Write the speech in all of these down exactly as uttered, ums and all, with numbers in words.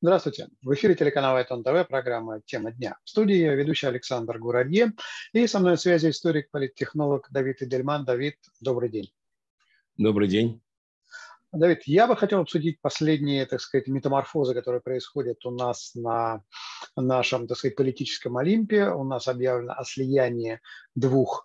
Здравствуйте. В эфире телеканала ай тон точка ти ви программа «Тема дня». В студии я ведущий Александр Гурарье. И со мной в связи историк-политтехнолог Давид Эйдельман. Давид, добрый день. Добрый день. Давид, я бы хотел обсудить последние, так сказать, метаморфозы, которые происходят у нас на нашем, так сказать, политическом Олимпе. У нас объявлено о слиянии двух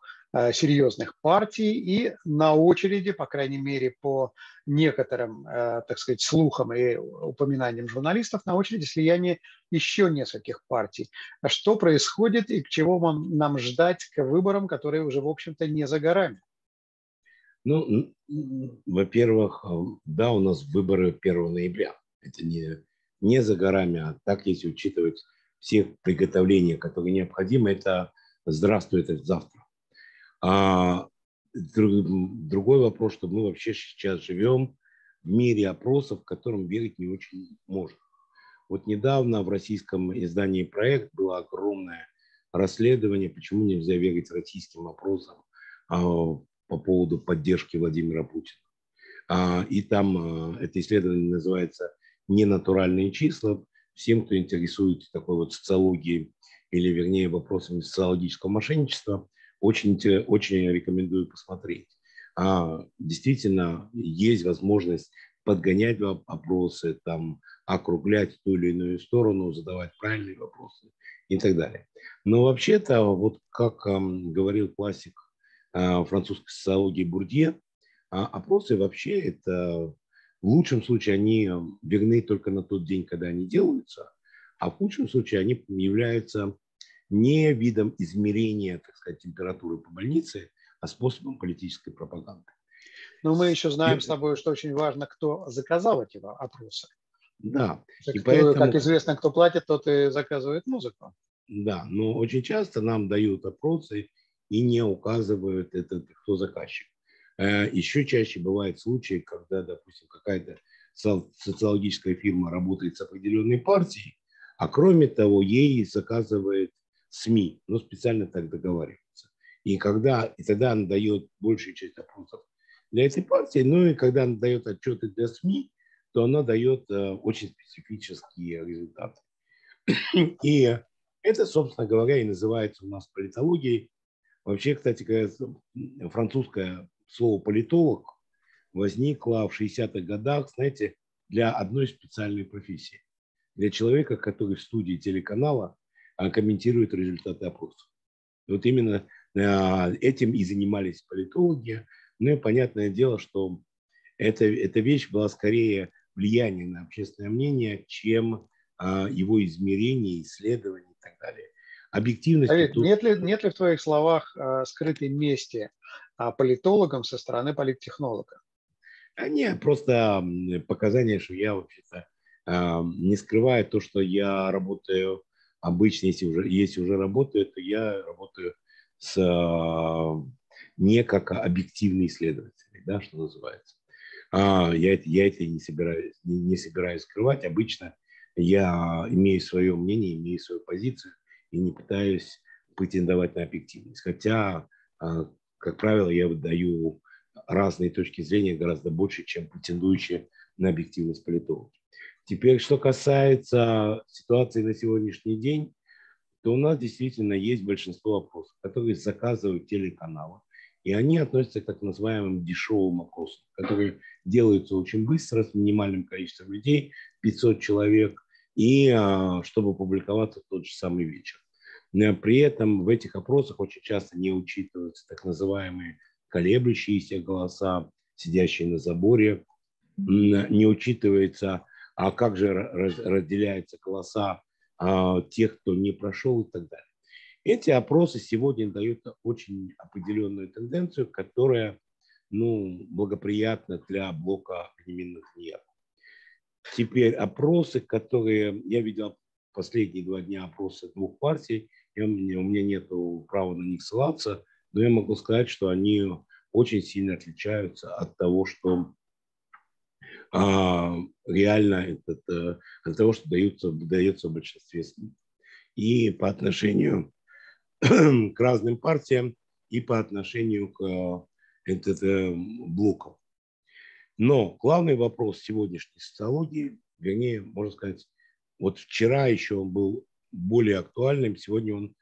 серьезных партий, и на очереди, по крайней мере, по некоторым, так сказать, слухам и упоминаниям журналистов, на очереди слияние еще нескольких партий. Что происходит и к чего нам ждать к выборам, которые уже, в общем-то, не за горами? Ну, во-первых, да, у нас выборы первого ноября. Это не, не за горами, а так, если учитывать все приготовления, которые необходимы, это здравствует это завтра. А другой вопрос, что мы вообще сейчас живем в мире опросов, которым верить не очень можно. Вот недавно в российском издании «Проект» было огромное расследование, почему нельзя верить российским опросам по поводу поддержки Владимира Путина. И там это исследование называется «Ненатуральные числа». Всем, кто интересуется такой вот социологией, или вернее вопросами социологического мошенничества, Очень, очень рекомендую посмотреть. А, действительно, есть возможность подгонять вопросы, там, округлять ту или иную сторону, задавать правильные вопросы и так далее. Но вообще-то, вот как а, говорил классик а, французской социологии Бурдье, а, опросы вообще, это, в лучшем случае, они верны только на тот день, когда они делаются, а в худшем случае они являются не видом измерения, так сказать, температуры по больнице, а способом политической пропаганды. Но мы еще знаем и... с тобой, что очень важно, кто заказал эти опросы. Да. Так, и кто, поэтому... Как известно, кто платит, тот и заказывает музыку. Да, но очень часто нам дают опросы и не указывают, этот, кто заказчик. Еще чаще бывают случаи, когда, допустим, какая-то социологическая фирма работает с определенной партией, а кроме того, ей заказывает СМИ, но специально так договариваются. И, когда, и тогда она дает большую часть опросов для этой партии, ну и когда она дает отчеты для СМИ, то она дает э, очень специфические результаты. И это, собственно говоря, и называется у нас политологией. Вообще, кстати, французское слово «политолог» возникло в шестидесятых годах, знаете, для одной специальной профессии. Для человека, который в студии телеканала комментирует результаты опросов. Вот именно этим и занимались политологи. Ну и понятное дело, что это, эта вещь была скорее влияние на общественное мнение, чем его измерение, исследование и так далее. Объективность... Олег, тут... нет, ли, нет ли в твоих словах скрытой мести политологам со стороны политтехнолога? А нет, просто показания, что я вообще-то не скрывая то, что я работаю обычно, если уже, если уже работаю, то я работаю с, не как объективный исследователь, да, что называется. А, я, я это не собираюсь, не, не собираюсь скрывать. Обычно я имею свое мнение, имею свою позицию и не пытаюсь претендовать на объективность. Хотя, как правило, я даю разные точки зрения гораздо больше, чем претендующие на объективность политологи. Теперь, что касается ситуации на сегодняшний день, то у нас действительно есть большинство опросов, которые заказывают телеканалы, и они относятся к так называемым дешевым опросам, которые делаются очень быстро, с минимальным количеством людей, пятьсот человек, и чтобы публиковаться в тот же самый вечер. При этом в этих опросах очень часто не учитываются так называемые колеблющиеся голоса, сидящие на заборе, не учитывается... А как же разделяются голоса а, тех, кто не прошел и так далее. Эти опросы сегодня дают очень определенную тенденцию, которая ну, благоприятна для блока Емина. Теперь опросы, которые... Я видел последние два дня опросы двух партий. Я, у меня нет права на них ссылаться, но я могу сказать, что они очень сильно отличаются от того, что... А, реально этот, а, от того, что даются, дается в большинстве СМИ. И по отношению к разным партиям и по отношению к эн тэ тэ блокам. Но главный вопрос сегодняшней социологии, вернее, можно сказать, вот вчера еще он был более актуальным, сегодня он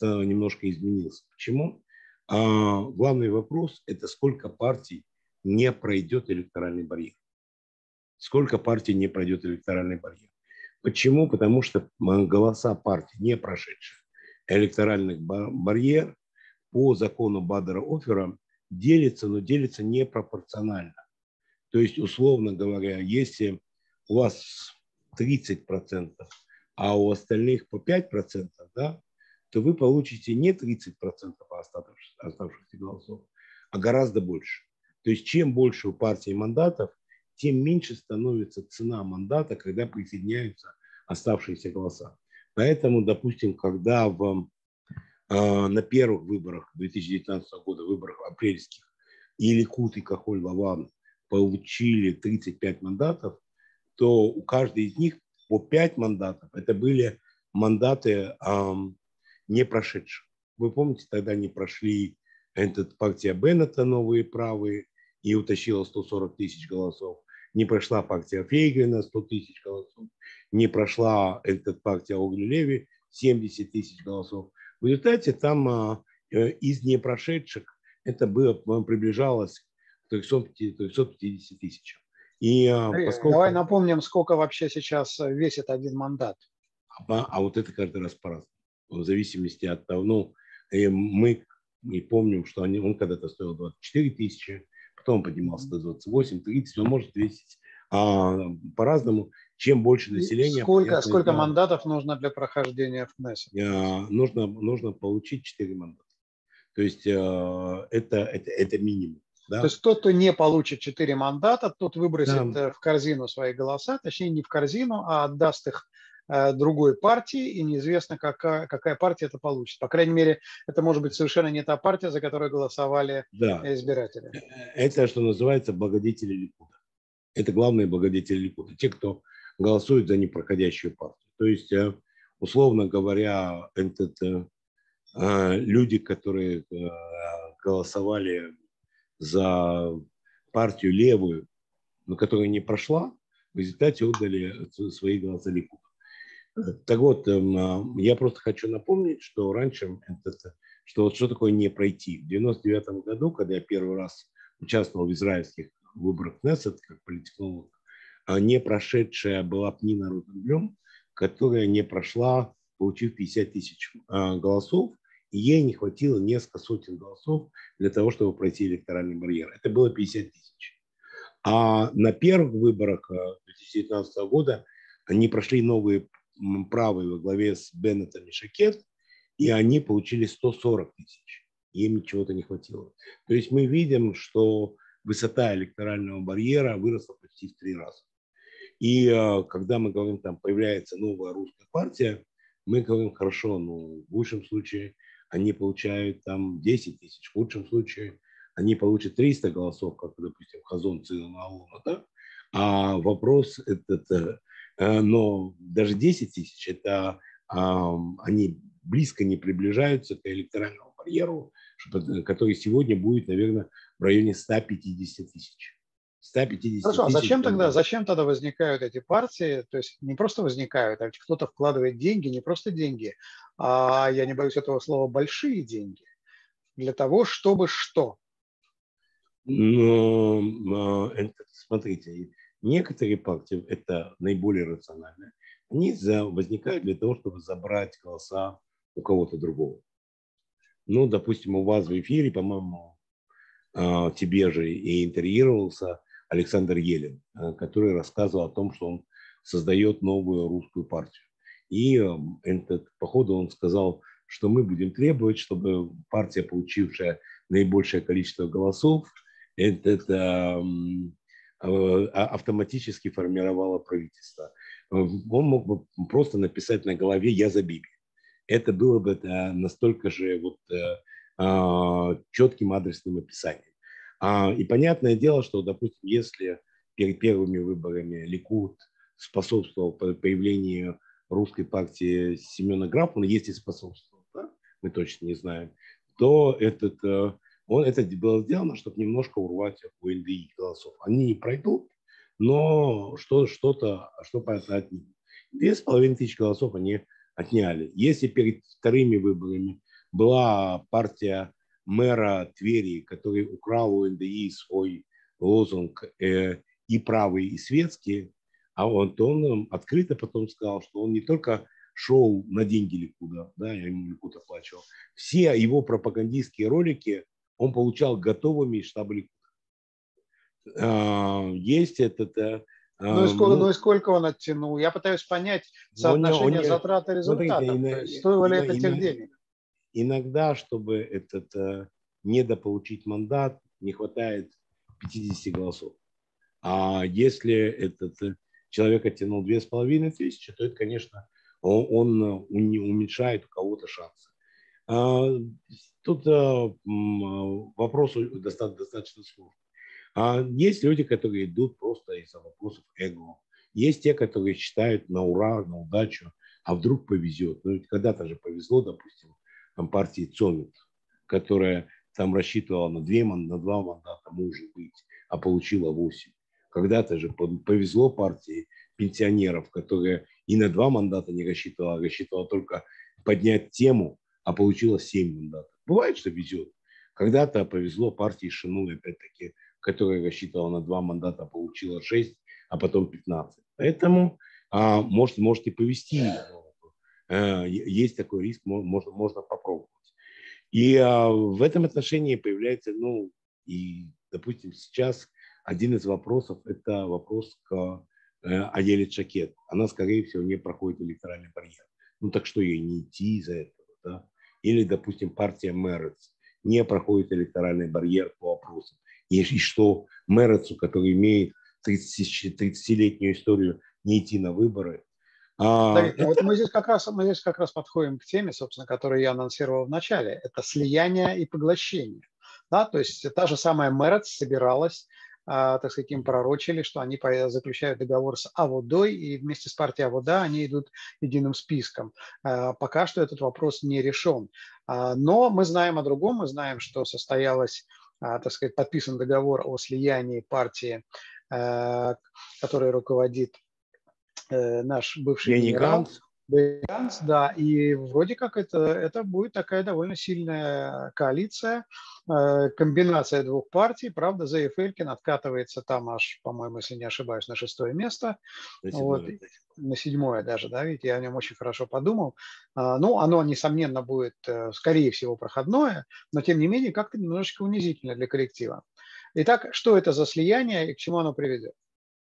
немножко изменился. Почему? А главный вопрос – это сколько партий не пройдет электоральный барьер. Сколько партий не пройдет электоральный барьер. Почему? Потому что голоса партий, не прошедших электоральных барьер, по закону Бадера-Офера делятся, но делятся непропорционально. То есть, условно говоря, если у вас тридцать процентов, а у остальных по пять процентов, да, то вы получите не тридцать процентов оставшихся голосов, а гораздо больше. То есть, чем больше у партии мандатов, тем меньше становится цена мандата, когда присоединяются оставшиеся голоса. Поэтому, допустим, когда в, э, на первых выборах две тысячи девятнадцатого года, выборах апрельских, и Ликут, и Кахоль-Лаван получили тридцать пять мандатов, то у каждой из них по пять мандатов. Это были мандаты э, не прошедших. Вы помните, тогда не прошли этот, партия Беннета, новые правые, и утащила сто сорок тысяч голосов. Не прошла партия Фейгина, сто тысяч голосов. Не прошла эта партия Огли-Леви, семьдесят тысяч голосов. В результате там из непрошедших это было, приближалось к трёхсот пятидесяти тысячам. И, поскольку... Давай напомним, сколько вообще сейчас весит один мандат. А, а вот это каждый раз по-разному. В зависимости от того, ну, мы не помним, что они, он когда-то стоил двадцать четыре тысячи, потом поднимался до двадцати восьми, тридцати, он может весить а, по-разному. Чем больше населения... Сколько, понятно, сколько да, мандатов нужно для прохождения в Кнессет? А, нужно, нужно получить четыре мандата. То есть а, это, это, это минимум. Да? То есть тот, кто не получит четыре мандата, тот выбросит да. в корзину свои голоса, точнее не в корзину, а отдаст их другой партии, и неизвестно, какая, какая партия это получит. По крайней мере, это может быть совершенно не та партия, за которую голосовали да. избиратели. Это, что называется, благодетели Ликуда. Это главные благодетели Ликуда. Те, кто голосует за непроходящую партию. То есть, условно говоря, этот, люди, которые голосовали за партию левую, но которая не прошла, в результате отдали свои голоса Ликуду. Так вот, я просто хочу напомнить, что раньше, это, что вот что такое не пройти. В девяносто девятом году, когда я первый раз участвовал в израильских выборах Кнессет, как политтехнолог, не прошедшая была Пнина Розенблюм, которая не прошла, получив пятьдесят тысяч голосов, и ей не хватило несколько сотен голосов для того, чтобы пройти электоральный барьер. Это было пятьдесят тысяч. А на первых выборах две тысячи девятнадцатого года они прошли новые правые во главе с Беннетом и Шакет, и они получили сто сорок тысяч. Им чего-то не хватило. То есть мы видим, что высота электорального барьера выросла почти в три раза. И когда мы говорим, там появляется новая русская партия, мы говорим, хорошо, ну в лучшем случае они получают там десять тысяч, в худшем случае они получат триста голосов, как, допустим, Хазон Цина-Алона, да? А вопрос этот... Но даже десять тысяч, это а, они близко не приближаются к электоральному барьеру, который сегодня будет, наверное, в районе ста пятидесяти тысяч. сто пятьдесят Хорошо, а зачем тогда, зачем тогда возникают эти партии? То есть не просто возникают, а кто-то вкладывает деньги, не просто деньги, а, я не боюсь этого слова, большие деньги. Для того, чтобы что? Но, смотрите... Некоторые партии, это наиболее рационально, они за, возникают для того, чтобы забрать голоса у кого-то другого. Ну, допустим, у вас в эфире, по-моему, тебе же и интервьюировался Александр Елин, который рассказывал о том, что он создает новую русскую партию. И этот, по ходу он сказал, что мы будем требовать, чтобы партия, получившая наибольшее количество голосов, это... автоматически формировало правительство. Он мог бы просто написать на голове «Я за Биби». Это было бы настолько же вот четким адресным описанием. И понятное дело, что, допустим, если перед первыми выборами Ликуд способствовал появлению русской партии Семена Графа, он есть и способствовал, да? Мы точно не знаем, то этот, он, это было сделано, чтобы немножко урвать у эн дэ и голосов. Они не пройдут, но что, что-то, что-то от них. Две с половиной тысячи голосов они отняли. Если перед вторыми выборами была партия мэра Твери, который украл у эн дэ и свой лозунг э, «И правые, и светские», а он, то он открыто потом сказал, что он не только шел на деньги Ликуда, да, я ему Ликуд оплачивал, все его пропагандистские ролики он получал готовыми из штаба Ликуда. А, есть этот... А, ну, и сколько, ну, ну и сколько он оттянул? Я пытаюсь понять соотношение затрат и результатов. Стоило ли это тех денег? Иногда, чтобы этот, недополучить мандат, не хватает пятидесяти голосов. А если этот человек оттянул две с половиной тысячи, то это, конечно, он, он уменьшает у кого-то шансы. А, тут а, вопрос достаточно, достаточно сложный. А есть люди, которые идут просто из-за вопросов эго. Есть те, которые считают на ура, на удачу, а вдруг повезет. Ну, ведь когда-то же повезло, допустим, там партии Цомит, которая там рассчитывала на, две, на два мандата, может быть, а получила восемь. Когда-то же повезло партии пенсионеров, которые и на два мандата не рассчитывала, а рассчитывала только поднять тему, а получила семь мандатов. Бывает, что везет. Когда-то повезло партии Шину, опять-таки, которая рассчитывала на два мандата, а получила шесть, а потом пятнадцать. Поэтому а, может, может и повезти. Есть такой риск, можно, можно попробовать. И а, в этом отношении появляется, ну, и, допустим, сейчас один из вопросов, это вопрос к э, Айеле Шакед. Она, скорее всего, не проходит электоральный барьер. Ну, так что ей не идти из-за этого, да? Или, допустим, партия Мерец не проходит электоральный барьер по опросам. И, и что Мерецу, который имеет тридцатилетнюю историю, не идти на выборы? Давид, это... вот мы здесь, как раз, мы здесь как раз подходим к теме, собственно, которую я анонсировал в начале. Это слияние и поглощение. Да? То есть та же самая Мерец собиралась, а, так сказать, им пророчили, что они заключают договор с Аводой, и вместе с партией Авода они идут единым списком. А, пока что этот вопрос не решен. А, но мы знаем о другом. Мы знаем, что состоялось, а, так сказать, подписан договор о слиянии партии, а, которая руководит наш бывший Бенни Ганц. Бенни Ганц, да, и вроде как это, это будет такая довольно сильная коалиция, комбинация двух партий, правда, Зеэв Элькин откатывается там аж, по-моему, если не ошибаюсь, на шестое место, на седьмое, вот, на седьмое даже, да, ведь я о нем очень хорошо подумал, ну, оно, несомненно, будет, скорее всего, проходное, но, тем не менее, как-то немножечко унизительно для коллектива. Итак, что это за слияние и к чему оно приведет?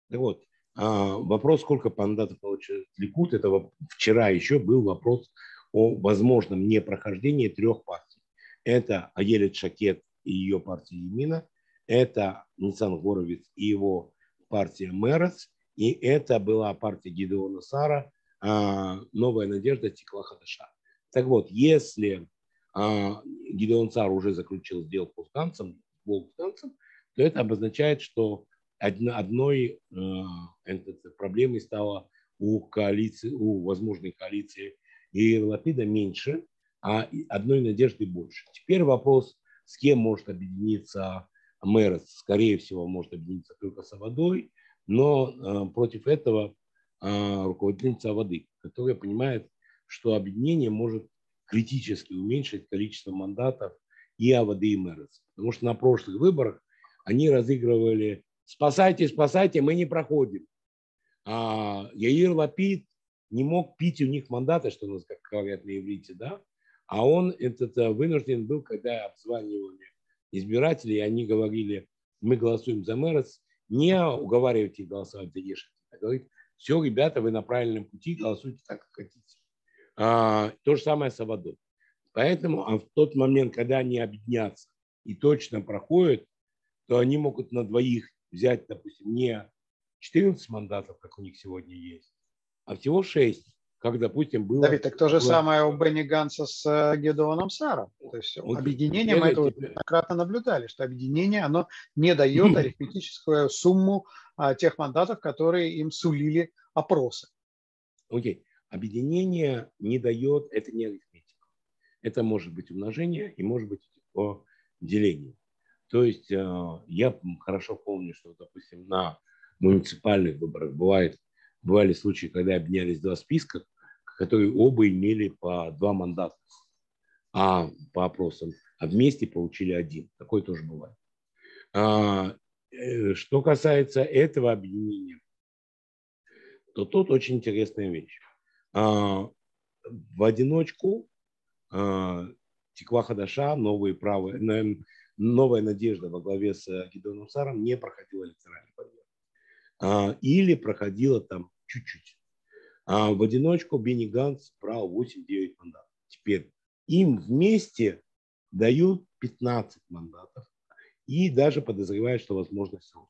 Да вот. Вопрос, сколько мандатов получит Ликуд, это вчера еще был вопрос о возможном непрохождении трех партий. Это Айеле Шакед и ее партия Емина, это Нисан Горовиц и его партия Мерец, и это была партия Гидеона Сара, Новая Надежда, Ткува Хадаша. Так вот, если Гидеон Саар уже заключил сделку с Ганцем, то это обозначает, что одной э, проблемой стало у коалиции, у возможной коалиции Яира Лапида меньше, а одной надежды больше. Теперь вопрос, с кем может объединиться Мерец. Скорее всего, может объединиться только с Аводой, но э, против этого э, руководительница Аводы, которая понимает, что объединение может критически уменьшить количество мандатов и Аводы, и Мерец. Потому что на прошлых выборах они разыгрывали: спасайте, спасайте, мы не проходим. А Яир Лапид не мог пить у них мандаты, что у нас, как говорят на иврите, да? А он этот, вынужден был, когда обзванивали избирателей, они говорили: мы голосуем за Мерец, не уговаривайте голосовать за Еш Атид, а говорит: все, ребята, вы на правильном пути, голосуйте так, как хотите. А, то же самое с Аводой. Поэтому а в тот момент, когда они объединятся и точно проходят, то они могут на двоих взять, допустим, не четырнадцать мандатов, как у них сегодня есть, а всего шесть, как, допустим, было... Давид, так то же было... самое у Бенни Ганца с Гидеоном Сааром. То есть вот объединение, мы это неоднократно наблюдали, что объединение, оно не дает арифметическую сумму а, тех мандатов, которые им сулили опросы. Окей. Объединение не дает, это не арифметика. Это может быть умножение и может быть по делению. То есть я хорошо помню, что, допустим, на муниципальных выборах бывает, бывали случаи, когда объединялись два списка, которые оба имели по два мандата а, по опросам, а вместе получили один. Такое тоже бывает. А, что касается этого объединения, то тут очень интересная вещь. А, в одиночку а, Ткува Хадаша, новые правые, новая надежда во главе с Гидеоном Сааром не проходила электоральный победу. А, или проходила там чуть-чуть. А в одиночку Бенни Ганц брал восемь-девять мандатов. Теперь им вместе дают пятнадцать мандатов и даже подозревают, что возможно все.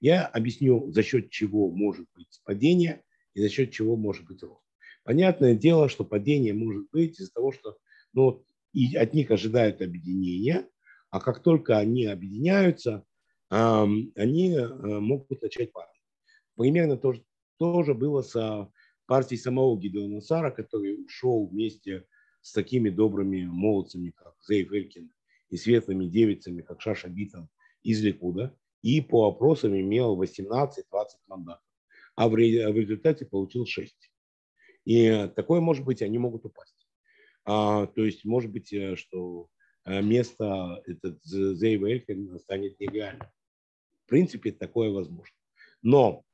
Я объясню, за счет чего может быть падение и за счет чего может быть рост. Понятное дело, что падение может быть из-за того, что ну, и от них ожидают объединения, а как только они объединяются, эм, они э, могут начать падать. Примерно то, то же было с партии самого Гидеона Саара, который ушел вместе с такими добрыми молодцами, как Зеэв Элькин, и светлыми девицами, как Шаша Битон, из Ликуда, и по опросам имел восемнадцать-двадцать мандатов, а в результате получил шесть. И такое может быть, они могут упасть. А, то есть может быть, что место этот Зеэва Элькина станет нереальным. В принципе, такое возможно. Но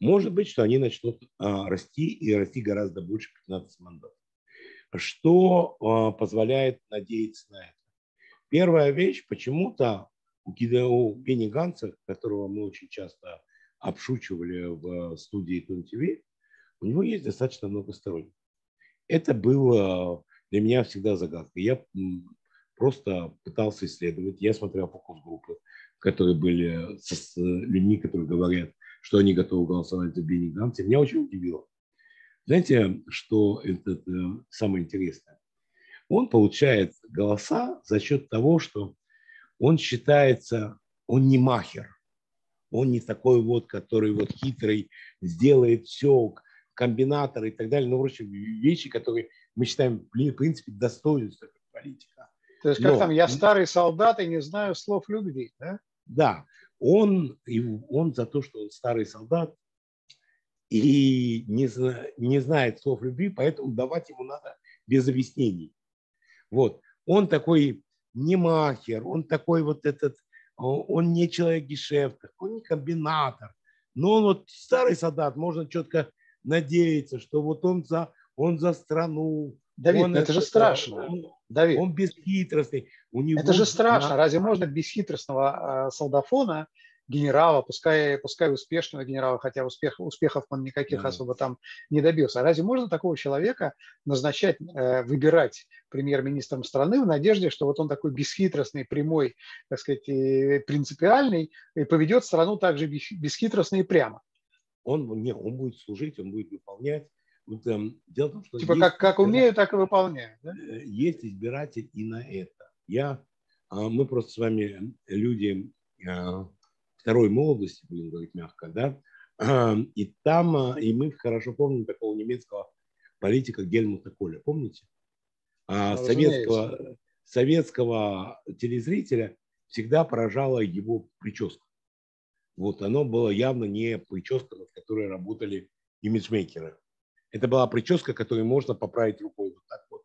может быть, что они начнут а, расти и расти гораздо больше пятнадцати мандатов. Что а, позволяет надеяться на это? Первая вещь, почему-то у, у Бенни Ганца, которого мы очень часто обшучивали в студии ай тон точка ти ви, у него есть достаточно много сторонников. Это было для меня всегда загадкой. Я просто пытался исследовать. Я смотрел фокус-группы, которые были с людьми, которые говорят, что они готовы голосовать за Бенни Ганца. Меня очень удивило. Знаете, что это самое интересное? Он получает голоса за счет того, что он считается, он не махер. Он не такой вот, который вот хитрый, сделает все, комбинатор и так далее. Но вроде вещи, которые мы считаем, в принципе, достоинства политика. То есть, как Но, там, я старый солдат и не знаю слов любви, да? Да. Он, он за то, что он старый солдат и не, зна, не знает слов любви, поэтому давать ему надо без объяснений. Вот. Он такой не махер, он такой вот этот, он не человек гешефта, он не комбинатор. Но он вот старый солдат, можно четко надеяться, что вот он за, он за страну. Давид, он, это же страшно. Он, Давид, он бесхитростный. У него это же страшно. Разве можно бесхитростного э, солдафона, генерала, пускай, пускай успешного генерала, хотя успех, успехов он никаких да. особо там не добился. Разве можно такого человека назначать, э, выбирать премьер-министром страны в надежде, что вот он такой бесхитростный, прямой, так сказать, и принципиальный, и поведет страну также бесхитростно и прямо? Он, не, он будет служить, он будет выполнять. Вот, эм, дело в том, что типа как, как умею, так и выполняю. Да? Есть избиратель и на это. Я, а мы просто с вами люди а, второй молодости, будем говорить мягко, да. А, и там, а, и мы хорошо помним такого немецкого политика Гельмута Коля, помните? А, советского, советского телезрителя всегда поражала его прическа. Вот, оно было явно не прическа, над которой работали имиджмейкеры. Это была прическа, которую можно поправить рукой вот так вот.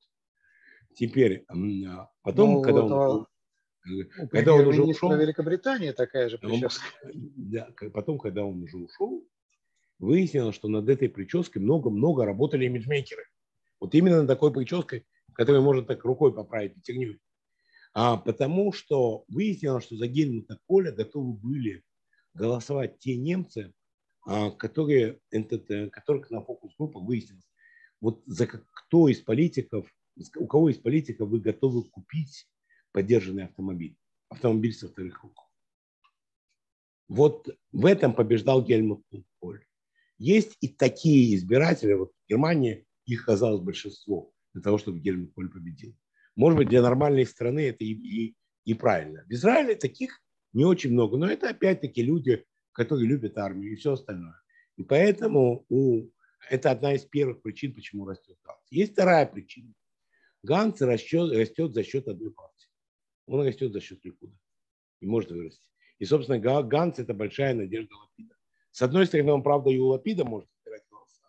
Теперь, потом, ну, когда, вот, он, а когда он уже ушел... У Великобритании такая же прическа. Он, да, потом, когда он уже ушел, выяснилось, что над этой прической много-много работали имиджмейкеры. Вот именно над такой прической, которую можно так рукой поправить, тернёй. А потому что выяснилось, что за Гельмута Коля готовы были голосовать те немцы, которые, которых на фокус-группах выяснилось, вот за кто из политиков, у кого из политиков вы готовы купить подержанный автомобиль, автомобиль со вторых рук. Вот в этом побеждал Гельмут Коль. Есть и такие избиратели, вот в Германии их казалось большинство для того, чтобы Гельмут Коль победил. Может быть, для нормальной страны это и, и, и правильно. В Израиле таких не очень много, но это опять-таки люди, которые любят армию и все остальное. И поэтому у, это одна из первых причин, почему растет галс. Есть вторая причина. Ганц растет, растет за счет одной партии. Он растет за счет Ликуда. И может вырасти. И, собственно, Ганц – это большая надежда Лапида. С одной стороны, он, правда, и у Лапида может отбирать голоса.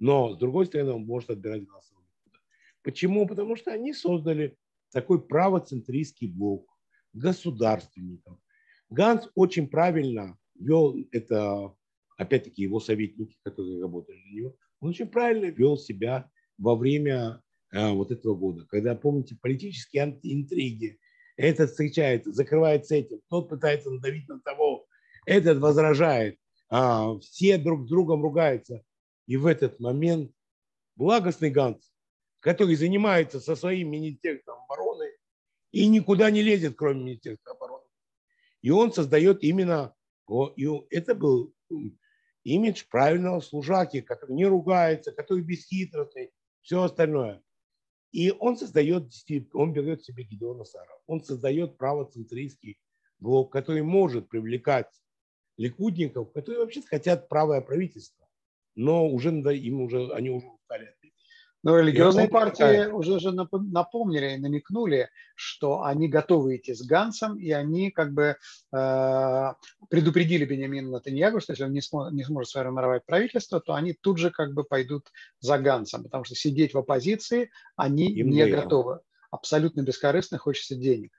Но, с другой стороны, он может отбирать голоса у Ликуда. Почему? Потому что они создали такой правоцентристский блок государственников. Ганц очень правильно вел это, опять-таки, его советники, которые работали на него. Он очень правильно вел себя во время э, вот этого года, когда, помните, политические интриги. Этот встречается, закрывает с этим, тот пытается надавить на того, этот возражает, а все друг с другом ругаются. И в этот момент благостный Ганц, который занимается со своим министерством обороны и никуда не лезет, кроме министерства обороны. И он создает именно, это был имидж правильного служаки, который не ругается, который бесхитростный, все остальное. И он создает, он берет себе Гидеона Сара. Он создает правоцентристский блок, который может привлекать ликудников, которые вообще хотят правое правительство, но уже им уже они уже устали. Но религиозные партии уже же напомнили и намекнули, что они готовы идти с Гансом, и они как бы э, предупредили Беньямина Нетаниягу, что если он не, смо, не сможет сформировать правительство, то они тут же как бы пойдут за Гансом, потому что сидеть в оппозиции они Им не время. готовы. Абсолютно бескорыстно хочется денег.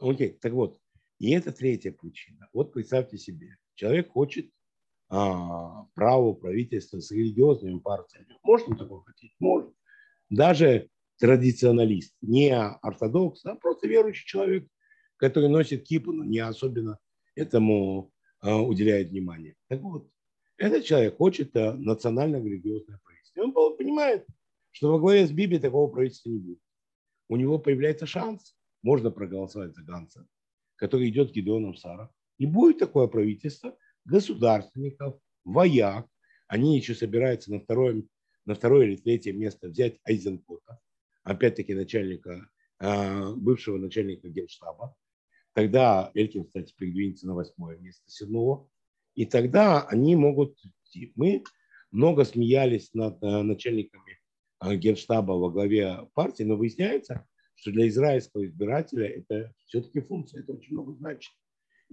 Окей, okay, так вот. И это третья причина. Вот представьте себе, человек хочет право правительства с религиозными партиями. Можно такое хотеть? Можно. Даже традиционалист, не ортодокс, а просто верующий человек, который носит кипу, но не особенно этому уделяет внимание. Так вот, этот человек хочет национально-религиозное правительство. Он понимает, что во главе с Биби такого правительства не будет. У него появляется шанс, можно проголосовать за Ганца, который идет к Гидеону Сару, и будет такое правительство, государственников, вояк. Они еще собираются на второе, на второе или третье место взять Айзенкота, опять-таки начальника, бывшего начальника генштаба. Тогда Элькин, кстати, передвинется на восьмое место, седьмого. И тогда они могут идти. Мы много смеялись над начальниками генштаба во главе партии, но выясняется, что для израильского избирателя это все-таки функция, это очень много значит.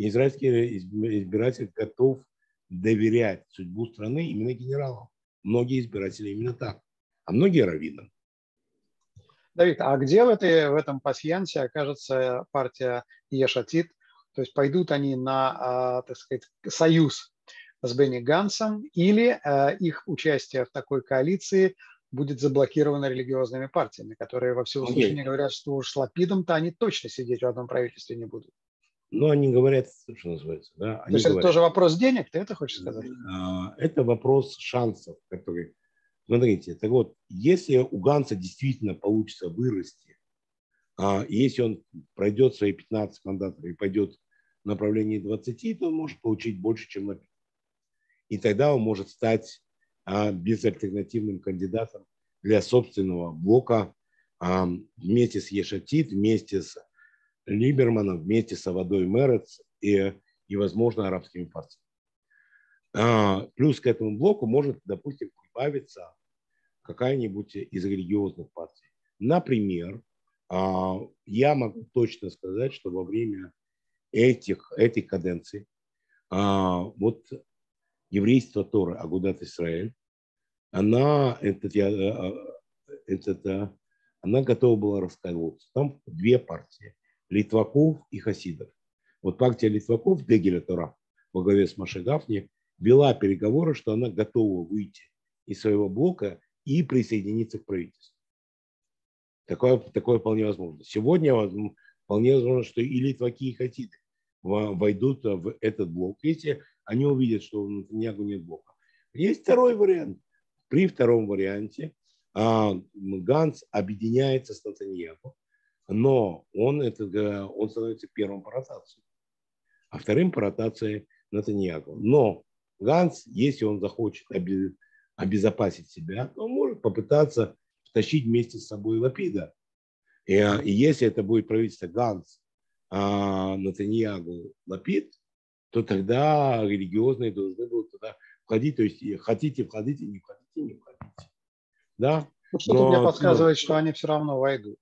Израильский избиратель готов доверять судьбу страны именно генералам. Многие избиратели именно так, а многие раввинам. Давид, а где в, этой, в этом пасьянсе окажется партия Еш Атид? То есть пойдут они на, так сказать, союз с Бенни Гансом или их участие в такой коалиции будет заблокировано религиозными партиями, которые во всеуслышание говорят, что уж с Лапидом-то они точно сидеть в одном правительстве не будут. Но они говорят, что называется. Да? Они То есть говорят, это тоже вопрос денег, ты это хочешь сказать? Это вопрос шансов, которые... Смотрите, так вот, если у Ганца действительно получится вырасти, если он пройдет свои пятнадцать мандатов и пойдет в направлении двадцати, то он может получить больше, чем на пять. И тогда он может стать безальтернативным кандидатом для собственного блока вместе с Еш Атид, вместе с Либермана, вместе с Аводой, Мерец и, и, возможно, арабскими партиями. А, плюс к этому блоку может, допустим, прибавиться какая-нибудь из религиозных партий. Например, а, я могу точно сказать, что во время этих, этой каденции а, вот еврейство Торы, Агудат Исраэль, она, этот, я, этот, она готова была расколоться. Там две партии. Литваков и Хасидов. Вот партия Литваков, Дегеля Тора, во главе с Маше Гафни, вела переговоры, что она готова выйти из своего блока и присоединиться к правительству. Такое, такое вполне возможно. Сегодня вполне возможно, что и Литваки, и Хасиды войдут в этот блок, если они увидят, что у Нетаниягу нет блока. Есть второй вариант. При втором варианте Ганц объединяется с Нетаниягу. Но он, это, он становится первым по ротации, а вторым по ротации Нетаниягу. Но Ганц, если он захочет обезопасить себя, то он может попытаться втащить вместе с собой Лапида. И, и если это будет правительство Ганц, Нетаниягу, Лапид, то тогда религиозные должны будут туда входить. То есть хотите, входите, не входите, не входите. Да? Ну, что-то мне подсказывает, ну, что они все равно войдут.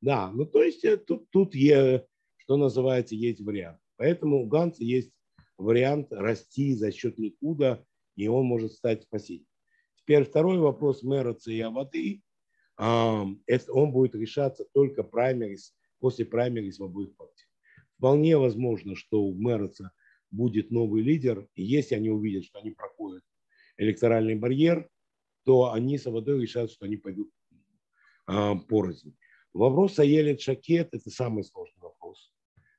Да, ну то есть тут, тут е, что называется, есть вариант. Поэтому у Ганца есть вариант расти за счет Ликуда, и он может стать спасителем. Теперь второй вопрос Мереца и Аводы. Это он будет решаться только праймерис, после праймерис в обоих партиях. Вполне возможно, что у Мереца будет новый лидер. И если они увидят, что они проходят электоральный барьер, то они с Аводой решат, что они пойдут а, порознь. Вопрос Айелет-Шакет – это самый сложный вопрос.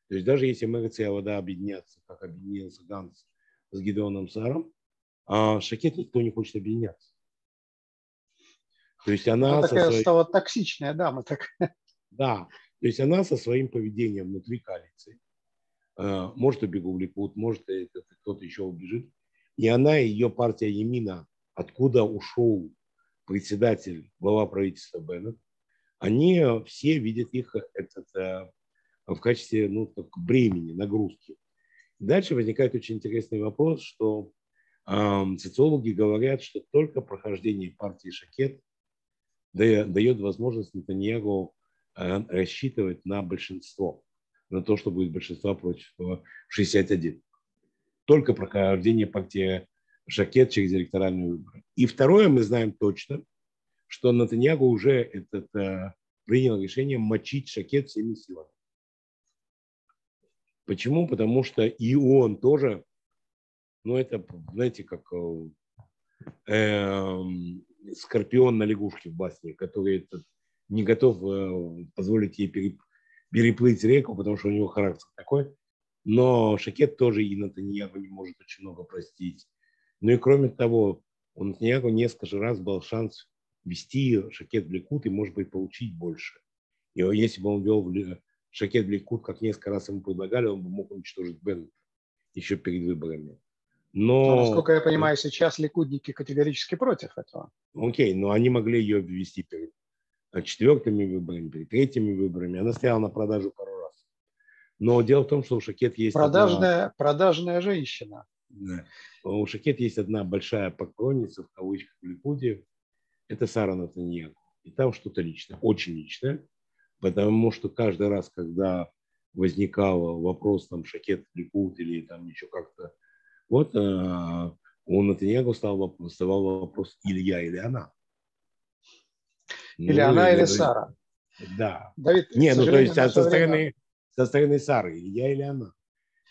То есть даже если Мерец и Авода объединятся, как объединился Ганц с Гидеоном Сааром, а Шакет никто не хочет объединяться. То есть она, она такая своей... стала токсичная дама. Так. Да. То есть она со своим поведением внутри коалиции. Может, убегут, может, кто-то еще убежит. И она, и ее партия Емина, откуда ушел председатель, глава правительства Беннет, они все видят их этот, в качестве, ну, так, бремени, нагрузки. Дальше возникает очень интересный вопрос, что э, социологи говорят, что только прохождение партии Шакет дает возможность Нетаниягу э, рассчитывать на большинство, на то, что будет большинство против шестьдесят один. Только прохождение партии Шакет через электоральные выборы. И второе, мы знаем точно, что Нетаниягу уже этот, э, принял решение мочить Шакет всеми силами. Почему? Потому что и он тоже, ну это, знаете, как э, скорпион на лягушке в басне, который этот, не готов э, позволить ей переп, переплыть реку, потому что у него характер такой. Но Шакет тоже и Нетаниягу не может очень много простить. Ну и кроме того, у Нетаниягу несколько раз был шанс вести Шакет в Ликут и, может быть, получить больше. И если бы он вел Шакет в Ликут, как несколько раз ему предлагали, он бы мог уничтожить Беннета еще перед выборами. Но, но насколько я понимаю, сейчас ликудники категорически против этого. Окей, но они могли ее ввести перед четвертыми выборами, перед третьими выборами. Она стояла на продажу пару раз. Но дело в том, что у Шакет есть... Продажная, одна... продажная женщина. Да. У Шакет есть одна большая поклонница, в кавычках, в Ликуде. Это Сара Нетаниягу. И там что-то личное, очень личное. Потому что каждый раз, когда возникал вопрос, там, Шакет в Ликуд или там еще как-то, вот э, у Нетаниягу стал вопрос, вставал вопрос, или я, или она. Или ну, она, или, или Сара. Да. Давид, не, ну то есть со стороны, со стороны Сары, или я, или она.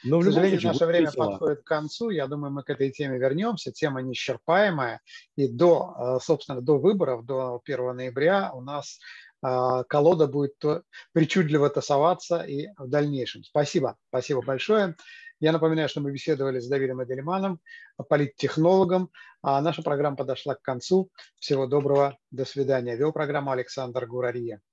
Но, к сожалению, случае, наше время весело. Подходит к концу. Я думаю, мы к этой теме вернемся. Тема неисчерпаемая. И до, собственно, до выборов, до первого ноября у нас колода будет причудливо тасоваться и в дальнейшем. Спасибо. Спасибо большое. Я напоминаю, что мы беседовали с Давидом Эйдельманом, политтехнологом. А наша программа подошла к концу. Всего доброго. До свидания. Вел программу Александр Гурарье.